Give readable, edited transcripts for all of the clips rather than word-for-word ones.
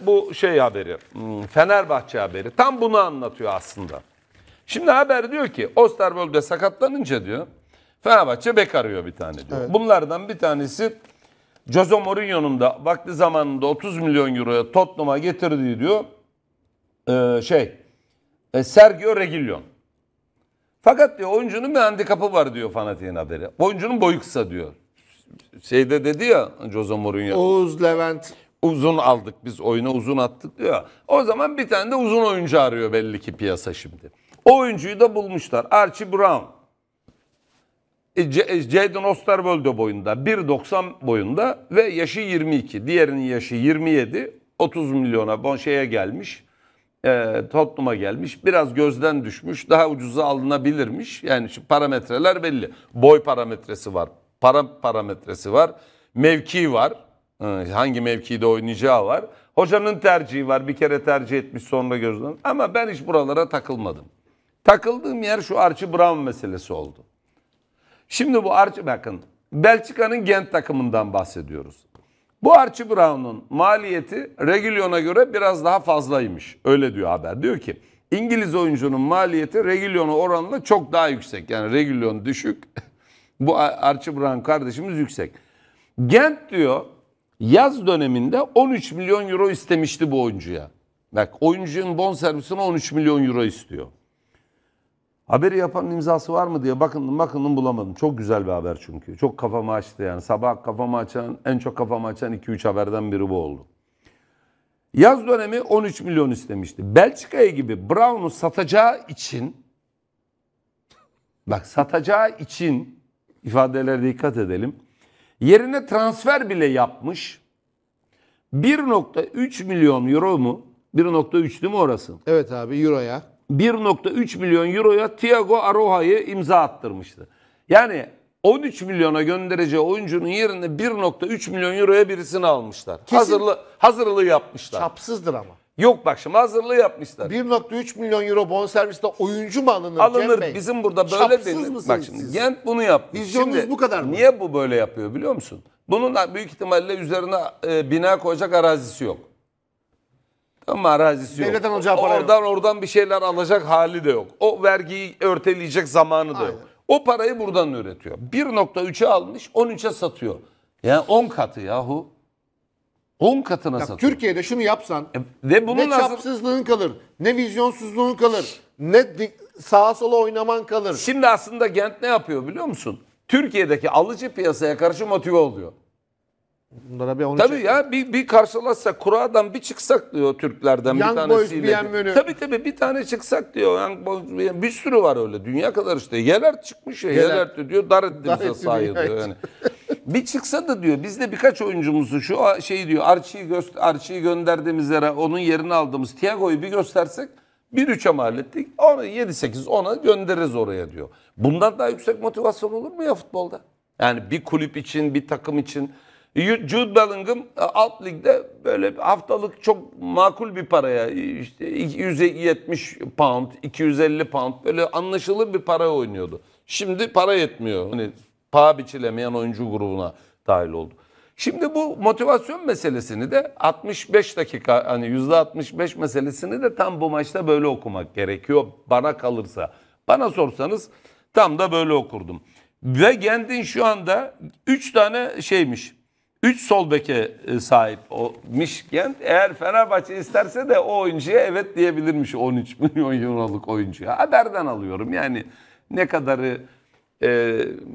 Bu şey haberi, Fenerbahçe haberi tam bunu anlatıyor aslında. Şimdi haber diyor ki Oosterwolde sakatlanınca diyor Fenerbahçe bek arıyor bir tane diyor. Evet. Bunlardan bir tanesi Jose Mourinho'nun da vakti zamanında 30 milyon euroya Tottenham'a getirdiği diyor Sergio Reguilón. Fakat diyor oyuncunun bir handikapı var diyor fanatiğin haberi. Oyuncunun boyu kısa diyor. Şeyde dedi ya Jose Mourinho. Oğuz Levent. Uzun aldık biz oyuna, uzun attık diyor. O zaman bir tane de uzun oyuncu arıyor belli ki piyasa şimdi. O oyuncuyu da bulmuşlar. Archie Brown. Jaden Oosterwolde boyunda. 1.90 boyunda ve yaşı 22. Diğerinin yaşı 27. 30 milyona gelmiş. Tottenham'a gelmiş. Biraz gözden düşmüş. Daha ucuza alınabilirmiş. Yani şu parametreler belli. Boy parametresi var. Para parametresi var. Mevki var. Hangi mevkide oynayacağı var. Hocanın tercihi var. Bir kere tercih etmiş sonra gözden. Ama ben hiç buralara takılmadım. Takıldığım yer şu Archie Brown meselesi oldu. Şimdi bu Archie, bakın Belçika'nın Gent takımından bahsediyoruz. Bu Archie Brown'un maliyeti Reguilón'a göre biraz daha fazlaymış. Öyle diyor haber. Diyor ki İngiliz oyuncunun maliyeti Reguilón'a oranla çok daha yüksek. Yani Reguilón düşük. Bu Archie Brown kardeşimiz yüksek. Gent diyor yaz döneminde 13 milyon euro istemişti bu oyuncuya. Bak oyuncunun bonservisine 13 milyon euro istiyor. Haberi yapanın imzası var mı diye bakındım bulamadım. Çok güzel bir haber çünkü. Çok kafamı açtı yani. Sabah kafamı açan, en çok kafamı açan 2-3 haberden biri bu oldu. Yaz dönemi 13 milyon istemişti. Belçika'ya gibi Brown'u satacağı için, bak satacağı için ifadelere dikkat edelim. Yerine transfer bile yapmış. 1.3 milyon euro mu? 1.3 değil mi orası? Evet abi, euroya. 1.3 milyon euroya Thiago Aroha'yı imza attırmıştı. Yani 13 milyona göndereceği oyuncunun yerine 1.3 milyon euroya birisini almışlar. Hazırlığı yapmışlar. Çapsızdır ama. Yok bak şimdi hazırlığı yapmışlar. 1.3 milyon euro bonserviste oyuncu mu alınır? Alınır. Bizim burada böyle denir. Bak şimdi Gent bunu yaptı. Vizyonunuz bu kadar mı? Niye bu böyle yapıyor biliyor musun? Bunun büyük ihtimalle üzerine bina koyacak arazisi yok. Ama arazisi yok. Oradan bir şeyler alacak hali de yok. O vergiyi örteleyecek zamanı da yok. O parayı buradan üretiyor. 1.3'e almış 13'e satıyor. Yani 10 katı yahu. 10 katına satıyor. Türkiye'de şunu yapsan ve bunun ne çapsızlığın kalır, ne vizyonsuzluğun kalır, ne sağa sola oynaman kalır. Şimdi aslında Gent ne yapıyor biliyor musun? Türkiye'deki alıcı piyasaya karşı motive oluyor. Tabii ya bir karşılaşsak, kuradan bir çıksak diyor Türklerden Young bir tanesiyle. Tabii bir tane çıksak diyor. Young Boys, bir sürü var öyle dünya kadar işte. Yeler çıkmış ya, Yeler diyor dar ettiğimize sahip diyor yani. Bir çıksa da diyor biz de birkaç oyuncumuzu şu şey diyor Archie'yi gönderdiğimiz yere onun yerini aldığımız Thiago'yu bir göstersek 1-3'e mal ettik. Onu 7-8-10'a göndeririz oraya diyor. Bundan daha yüksek motivasyon olur mu ya futbolda? Yani bir kulüp için, bir takım için. Jude Bellingham alt ligde böyle haftalık çok makul bir paraya işte 170 pound, 250 pound böyle anlaşılır bir para oynuyordu. Şimdi para yetmiyor. Hani paha biçilemeyen oyuncu grubuna dahil oldu. Şimdi bu motivasyon meselesini de 65 dakika hani %65 meselesini de tam bu maçta böyle okumak gerekiyor bana kalırsa. Bana sorsanız tam da böyle okurdum. Ve Gent'in şu anda 3 tane şeymiş. 3 sol beke sahip olmuş Gent. Eğer Fenerbahçe isterse de o oyuncuya evet diyebilirmiş 13 milyon euroluk oyuncuya. Haberden alıyorum yani ne kadarı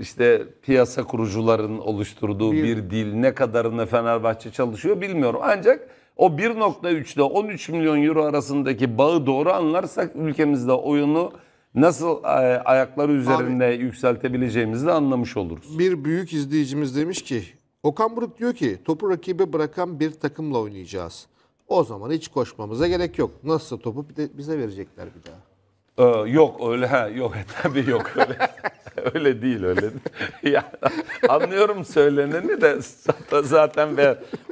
işte piyasa kurucuların oluşturduğu bir dil, ne kadarını Fenerbahçe çalışıyor bilmiyorum. Ancak o 1.3 ile 13 milyon euro arasındaki bağı doğru anlarsak ülkemizde oyunu nasıl ayakları üzerinde yükseltebileceğimizi de anlamış oluruz. Bir büyük izleyicimiz demiş ki Okan Buruk diyor ki topu rakibe bırakan bir takımla oynayacağız. O zaman hiç koşmamıza gerek yok. Nasılsa topu bize verecekler bir daha. Yok öyle ha yok tabii yok öyle. Öyle değil öyle. Ya, anlıyorum söyleneni de zaten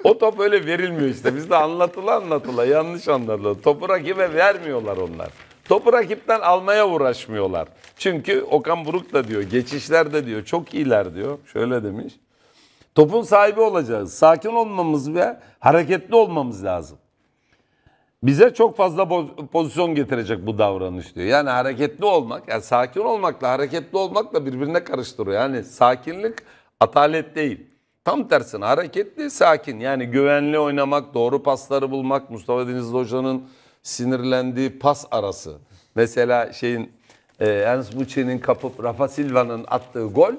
o top öyle verilmiyor işte. Bizde anlatıla yanlış anladılar. Topu rakibe vermiyorlar onlar. Topu rakipten almaya uğraşmıyorlar. Çünkü Okan Buruk da diyor geçişlerde diyor çok iyiler diyor. Şöyle demiş. Topun sahibi olacağız. Sakin olmamız ve hareketli olmamız lazım. bize çok fazla pozisyon getirecek bu davranış diyor. Yani hareketli olmak, yani sakin olmakla hareketli olmakla birbirine karıştırıyor. Yani sakinlik atalet değil. Tam tersine hareketli, sakin. Yani güvenli oynamak, doğru pasları bulmak. Mustafa Denizli Hoca'nın sinirlendiği pas arası. Mesela şeyin Hans Buche'nin kapıp Rafa Silva'nın attığı gol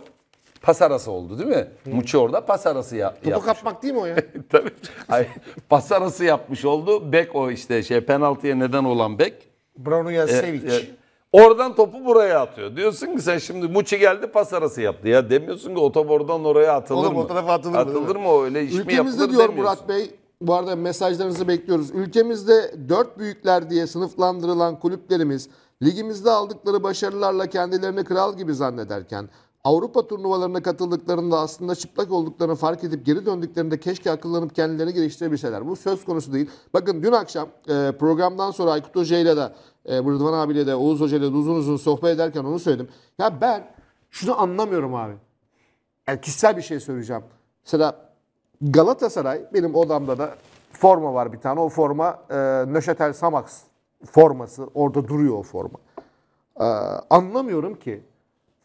pas arası oldu değil mi? Muçi orada pas arası yapmış. Topu kapmak değil mi o ya? Tabii. Hayır, pas arası yapmış oldu. Bek o işte şey penaltıya neden olan bek. Bruno Sevik. Oradan topu buraya atıyor. Diyorsun ki sen şimdi Muçi geldi pas arası yaptı. Ya demiyorsun ki o top oradan oraya atılır mı? O tarafa atılır mı? Atılır mı öyle iş mi yapılır demiyorsun. Ülkemizde diyor Murat Bey, bu arada mesajlarınızı bekliyoruz. Ülkemizde 4 büyükler diye sınıflandırılan kulüplerimiz ligimizde aldıkları başarılarla kendilerini kral gibi zannederken Avrupa turnuvalarına katıldıklarında aslında çıplak olduklarını fark edip geri döndüklerinde keşke akıllanıp kendilerini geliştirebilseler. Bu söz konusu değil. Bakın dün akşam programdan sonra Aykut Hoca ile de Rıdvan abiyle de Oğuz Hoca ile de uzun uzun sohbet ederken onu söyledim. Ya ben şunu anlamıyorum abi. Yani kişisel bir şey söyleyeceğim. Mesela Galatasaray, benim odamda da forma var bir tane. O forma Nöşetel Samaks forması. Orada duruyor o forma. Anlamıyorum ki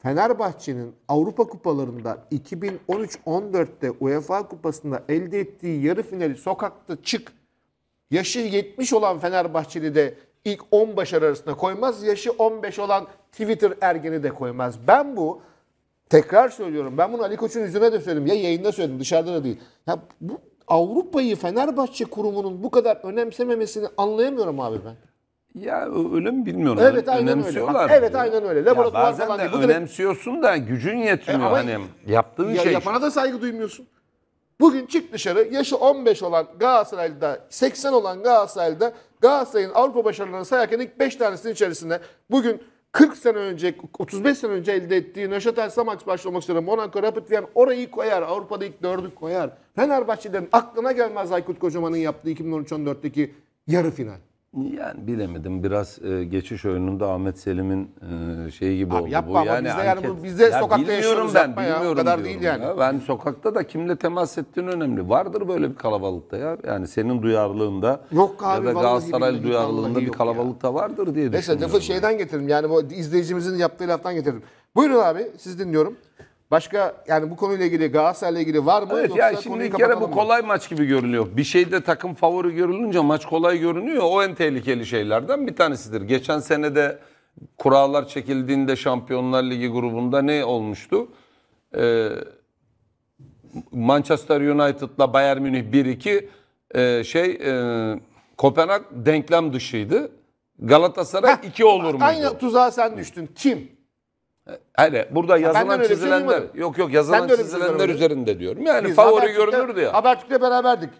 Fenerbahçe'nin Avrupa kupalarında 2013-14'te UEFA kupasında elde ettiği yarı finali sokakta çık. Yaşı 70 olan Fenerbahçeli de ilk 10 başarı arasına koymaz. Yaşı 15 olan Twitter ergeni de koymaz. Ben bu, tekrar söylüyorum, ben bunu Ali Koç'un yüzüne de söyledim. Ya yayında söyledim, dışarıda da değil. Ya bu Avrupa'yı Fenerbahçe kurumunun bu kadar önemsememesini anlayamıyorum abi ben. Ya öyle mi bilmiyorum. Evet aynen öyle. Bak, evet aynen öyle. Laboratuvar bazen falan de önemsiyorsun direkt da gücün yetmiyor. Hani yaptığın ya şey. Yapana da saygı duymuyorsun. Bugün çık dışarı, yaşı 15 olan Galatasaray'da, 80 olan Galatasaray'da Galatasaray'ın Avrupa başarılarını sayarken ilk 5 tanesinin içerisinde bugün 40 sene önce, 35 sene önce elde ettiği Nöşetel Samaks başlamak üzere Monaco, Rapid Wien orayı koyar. Avrupa'da ilk 4'ü koyar. Fenerbahçe'den aklına gelmez Aykut Kocaman'ın yaptığı 2013-14'teki yarı final. Yani bilemedim. Biraz geçiş oyununda Ahmet Selim'in şeyi gibi abi oldu. Yapma bu. Ama yani bize, yani bize ya sokakta yaşıyoruz ben, yapma ya. O kadar değil yani. Ya. Ben sokakta da kimle temas ettiğin önemli. Vardır böyle bir kalabalıkta ya. Yani senin duyarlılığında yok abi, ya da Galatasaraylı duyarlılığında bir kalabalıkta vardır diye düşünüyorum. Mesela lafı şeyden getirdim. Yani bu izleyicimizin yaptığı laftan getirdim. Buyurun abi, siz dinliyorum. Başka yani bu konuyla ilgili, Galatasaray'la ilgili var mı? Evet, ya şimdi bir kere bu kolay maç gibi görünüyor. Bir şeyde takım favori görülünce maç kolay görünüyor. O en tehlikeli şeylerden bir tanesidir. Geçen sene de kurallar çekildiğinde Şampiyonlar Ligi grubunda ne olmuştu? Manchester United'la Bayern Münih 1-2 Kopenhag denklem dışıydı. Galatasaray 2 olur muydu? Aynı tuzağa sen düştün. Kim? Hayır, burada yazılan çizilenler, yok yazılan çizilenler üzerinde diyorum. Yani biz favori görünürdü ya. Habertürk'le beraberdik.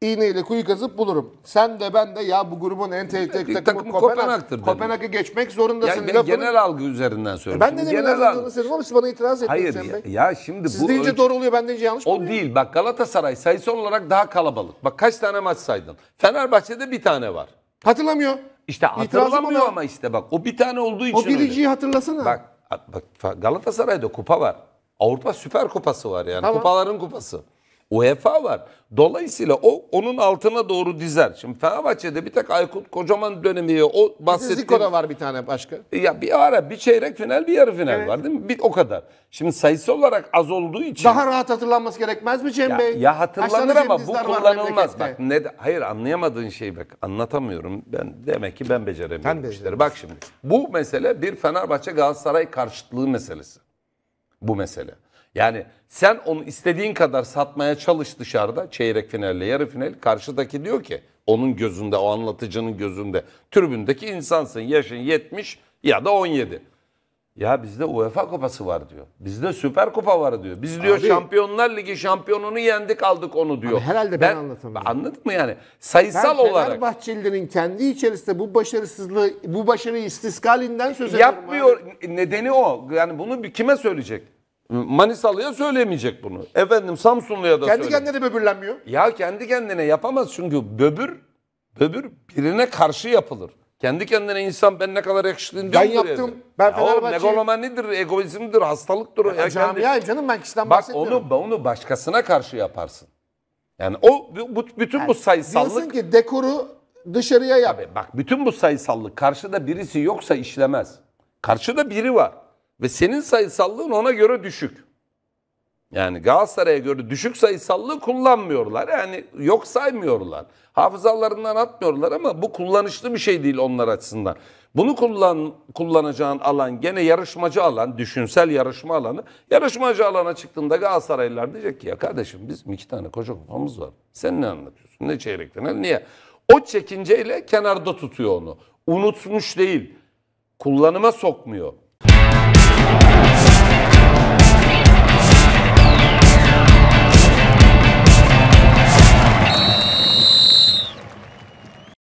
İğneyle kuyu kazıp bulurum. Sen de ben de ya bu grubun en tehlikeli takımı Kopenhag'tır. Kopenhag'ı geçmek zorundasın. Yani ben genel algı üzerinden söylüyorum. Ben de genel algı söyledim ama siz bana itiraz ettiniz. Hayır ya, şimdi bu siz deyince doğru oluyor, ben deyince yanlış oluyor. O değil, bak Galatasaray sayısı olarak daha kalabalık. Bak kaç tane maç saydın. Fenerbahçe'de bir tane var. Hatırlamıyor. İşte hatırlamıyor ama işte bak o bir tane olduğu için. O biriciyi hatırlasana. Bak Galatasaray'da kupa var. Avrupa Süper Kupası var yani. Tamam. Kupaların kupası. UEFA var. Dolayısıyla o onun altına doğru dizer. Şimdi Fenerbahçe'de bir tek Aykut Kocaman dönemi o bahsettiğim. Ziko'da var bir tane başka. Ya bir çeyrek final, bir yarı final var değil mi? O kadar. Şimdi sayısı olarak az olduğu için. Daha rahat hatırlanması gerekmez mi Cem Bey? Ya hatırlanır ama bu kullanılmaz. Bak, hayır, anlayamadığın şey bak. Anlatamıyorum. Demek ki ben beceremiyorum işleri. Bak şimdi bu mesele bir Fenerbahçe Galatasaray karşıtlığı meselesi. Bu mesele. Yani sen onu istediğin kadar satmaya çalış dışarıda, çeyrek finalle yarı final. Karşıdaki diyor ki onun gözünde, o anlatıcının gözünde, tribündeki insansın, yaşın 70 ya da 17. Ya bizde UEFA kupası var diyor. Bizde Süper Kupa var diyor. Biz diyor abi, Şampiyonlar Ligi şampiyonunu yendik, aldık onu diyor. Abi, herhalde ben anlatamıyorum. Anladın mı yani? Sayısal olarak. Fenerbahçelilerin kendi içerisinde bu başarısızlığı, bu başarıyı istiskalinden söz ediyorum. Yapmıyor. Abi. Nedeni o. Yani bunu kime söyleyecek? Manisalı'ya söyleyemeyecek bunu. Efendim Samsunlu'ya da söyleyemeyecek. Kendi kendine de böbürlenmiyor. Ya kendi kendine yapamaz çünkü böbür birine karşı yapılır. Kendi kendine insan ben ne kadar yakıştığını diyor. Ben yaptım. Yani. Ben Fenerbahçe'yi. Megalomanidir, egoizmdir, hastalıktır. Ya camiayım canım, ben kişiden bahsetmiyorum. Bak onu başkasına karşı yaparsın. Yani bütün bu sayısallık. Diyorsun ki dekoru dışarıya yap. Tabii, bak bütün bu sayısallık karşıda birisi yoksa işlemez. Karşıda biri var. Ve senin sayısallığın ona göre düşük. Yani Galatasaray'a göre düşük sayısallığı kullanmıyorlar. Yani yok saymıyorlar. Hafızalarından atmıyorlar ama bu kullanışlı bir şey değil onlar açısından. Bunu kullanacağın alan gene yarışmacı alan, düşünsel yarışma alanı. Yarışmacı alana çıktığında Galatasaraylılar diyecek ki ya kardeşim bizim 2 tane koca kupamız var. Sen ne anlatıyorsun? Ne çeyrek final? Niye? O çekinceyle kenarda tutuyor onu. Unutmuş değil. Kullanıma sokmuyor.